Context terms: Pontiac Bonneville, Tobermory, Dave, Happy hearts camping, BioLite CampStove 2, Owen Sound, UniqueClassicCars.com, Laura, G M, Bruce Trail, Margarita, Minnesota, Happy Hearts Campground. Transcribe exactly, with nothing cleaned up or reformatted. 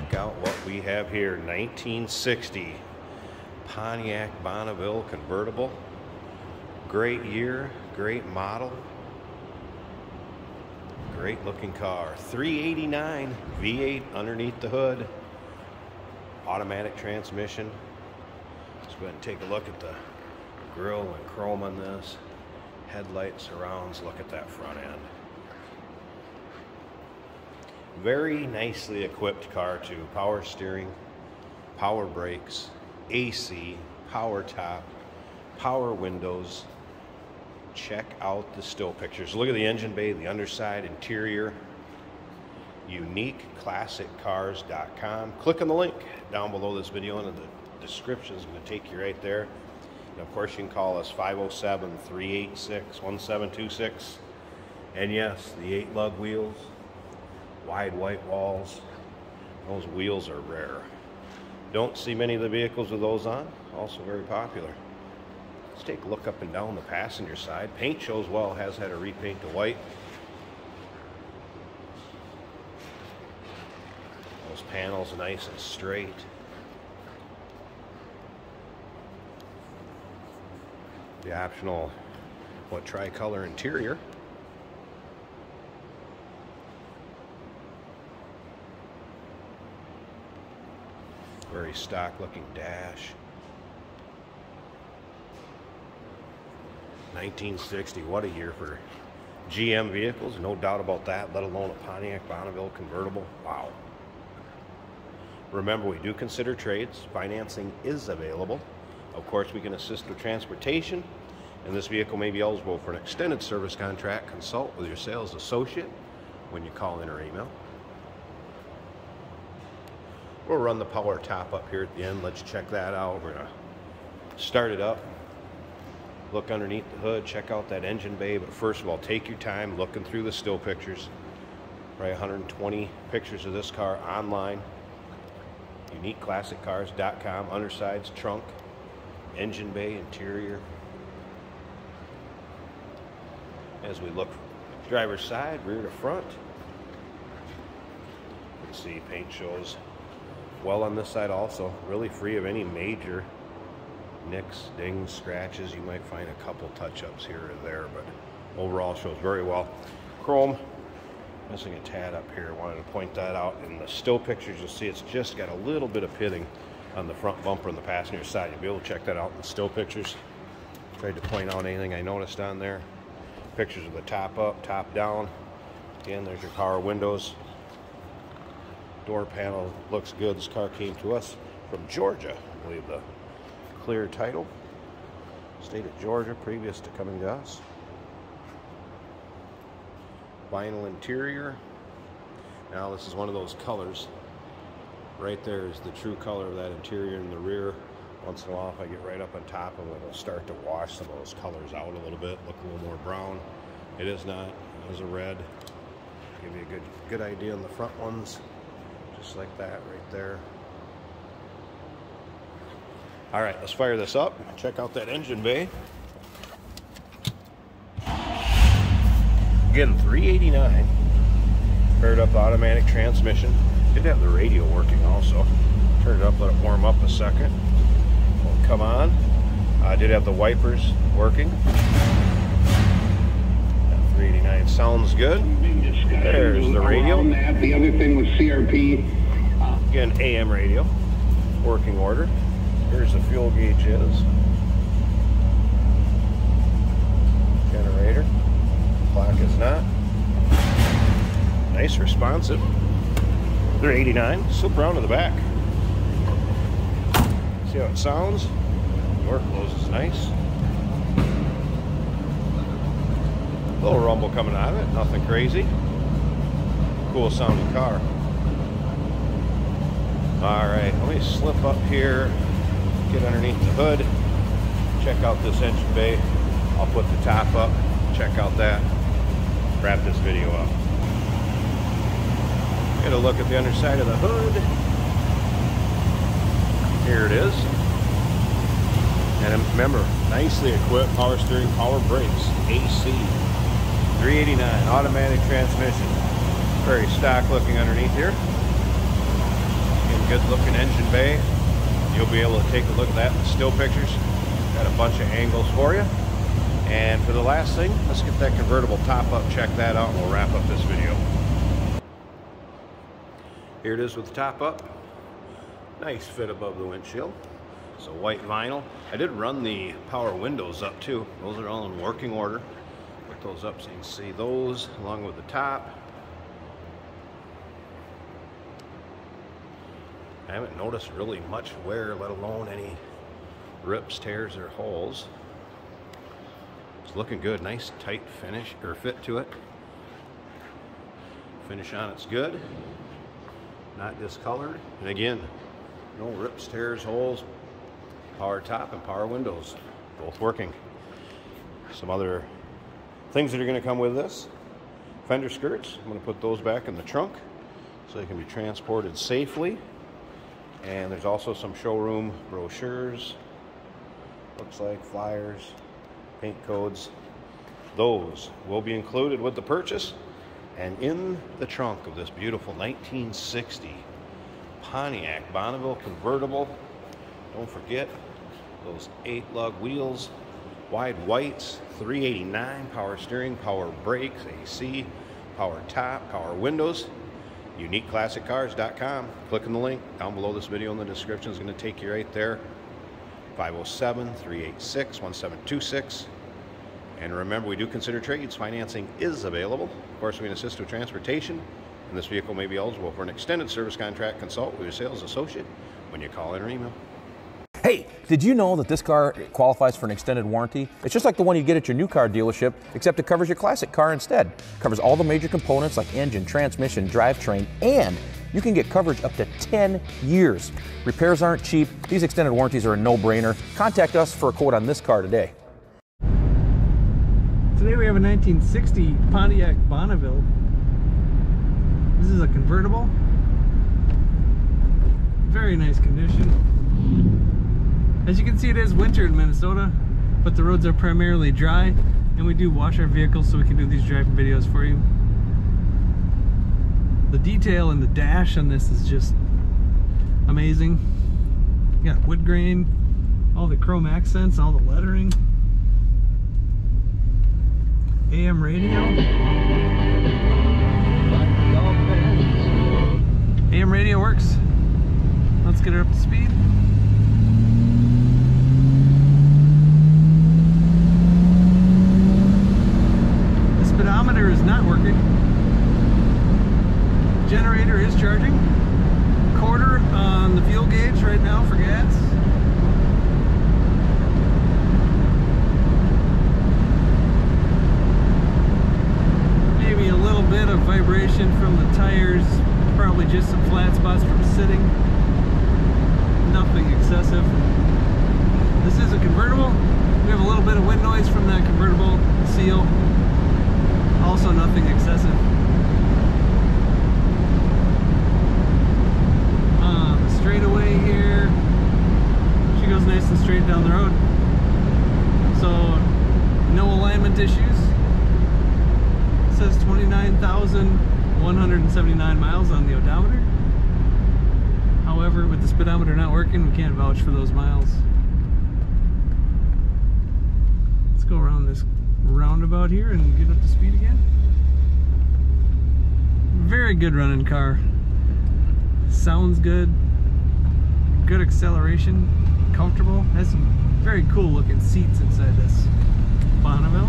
check out what we have here. nineteen sixty Pontiac Bonneville convertible. Great year, great model, great looking car. Three eighty-nine V eight underneath the hood, automatic transmission. Let's go ahead and take a look at the grill and chrome on this. Headlight surrounds, look at that front end. Very nicely equipped car too. Power steering, power brakes, A C, power top, power windows. Check out the still pictures. Look at the engine bay, the underside, interior. Unique Classic Cars dot com. Click on the link down below this video, and the description is going to take you right there. And of course, you can call us five oh seven, three eight six, one seven two six. And yes, the eight lug wheels, wide white walls. Those wheels are rare. Don't see many of the vehicles with those on. Also very popular. Let's take a look up and down the passenger side. Paint shows well, has had a repaint to white. Those panels nice and straight. The optional what tricolor interior. Very stock looking dash. nineteen sixty, what a year for G M vehicles, no doubt about that, let alone a Pontiac Bonneville convertible. Wow. Remember, we do consider trades. Financing is available. Of course, we can assist with transportation, and this vehicle may be eligible for an extended service contract. Consult with your sales associate when you call in or email. We'll run the power top up here at the end. Let's check that out. We're going to start it up, look underneath the hood, check out that engine bay. But first of all, take your time looking through the still pictures. Probably one hundred twenty pictures of this car online. Unique Classic Cars dot com. Undersides, trunk, engine bay, interior. As we look driver's side, rear to front, you can see paint shows well on this side also. Really free of any major nicks, dings, scratches. You might find a couple touch-ups here or there, but overall shows very well. Chrome, missing a tad up here. Wanted to point that out. In the still pictures, you'll see it's just got a little bit of pitting on the front bumper on the passenger side. You'll be able to check that out in the still pictures. Tried to point out anything I noticed on there. Pictures of the top up, top down. Again, there's your power windows. Door panel looks good. This car came to us from Georgia, I believe the clear title. State of Georgia previous to coming to us. Vinyl interior. Now this is one of those colors. Right there is the true color of that interior in the rear. Once in a while, if I get right up on top of it, it'll start to wash some of those colors out a little bit, look a little more brown. It is not. It is a red. Give you a good, good idea on the front ones. Just like that right there. All right, let's fire this up. Check out that engine bay. Again, three eighty-nine. Paired up automatic transmission. Did have the radio working also. Turn it up, let it warm up a second. Won't come on. I uh, did have the wipers working. That three eighty-nine sounds good. There's the radio. That. The other thing was C R P. Uh, Again, A M radio. Working order. Here's the fuel gauge is. Generator. Clock is not. Nice, responsive. They're eighty-nine. Still brown to the back. See how it sounds? Door closes nice. Little rumble coming out of it. Nothing crazy. Cool sounding car. Alright, let me slip up here, get underneath the hood, check out this engine bay. I'll put the top up, check out that, wrap this video up. Get a look at the underside of the hood. Here it is. And remember, nicely equipped, power steering, power brakes, A C, three eighty-nine, automatic transmission. Very stock looking underneath here. good looking engine bay. You'll be able to take a look at that in the still pictures. Got a bunch of angles for you. And for the last thing, let's get that convertible top up, check that out, and we'll wrap up this video. Here it is with the top up. Nice fit above the windshield. It's a white vinyl. I did run the power windows up too. Those are all in working order. Put those up so you can see those along with the top. I haven't noticed really much wear, let alone any rips, tears, or holes. It's looking good. Nice tight finish or fit to it. Finish on it's good. Not discolored. And again, no rips, tears, holes. Power top and power windows, both working. Some other things that are going to come with this: fender skirts. I'm going to put those back in the trunk so they can be transported safely. And there's also some showroom brochures, looks like flyers, paint codes. Those will be included with the purchase. And in the trunk of this beautiful nineteen sixty Pontiac Bonneville convertible, don't forget those eight lug wheels, wide whites, three eighty-nine, power steering, power brakes, A C, power top, power windows. Unique Classic Cars dot com. Clicking the link down below this video in the description is going to take you right there. five oh seven, three eight six, one seven two six. And remember, we do consider trades. Financing is available. Of course, we can assist with transportation, and this vehicle may be eligible for an extended service contract. Consult with your sales associate when you call in or email. Hey, did you know that this car qualifies for an extended warranty? It's just like the one you get at your new car dealership, except it covers your classic car instead. It covers all the major components like engine, transmission, drivetrain, and you can get coverage up to ten years. Repairs aren't cheap. These extended warranties are a no-brainer. Contact us for a quote on this car today. Today we have a nineteen sixty Pontiac Bonneville. This is a convertible. Very nice condition. As you can see, it is winter in Minnesota, but the roads are primarily dry, and we do wash our vehicles so we can do these driving videos for you. The detail and the dash on this is just amazing. You got wood grain, all the chrome accents, all the lettering. A M radio. A M radio works. Let's get her up to speed. Speedometer is not working. Generator is charging. Quarter on the fuel gauge right now for gas. Maybe a little bit of vibration from the tires. Probably just some flat spots from sitting. Nothing excessive. This is a convertible. We have a little bit of wind noise from that convertible seal. Also nothing excessive. Um, straightaway here, she goes nice and straight down the road. So no alignment issues. It says twenty-nine thousand one hundred seventy-nine miles on the odometer. However, with the speedometer not working, we can't vouch for those miles. Let's go around this roundabout here and get up to speed again. Very good running car. Sounds good. Good acceleration. Comfortable. Has some very cool looking seats inside this Bonneville.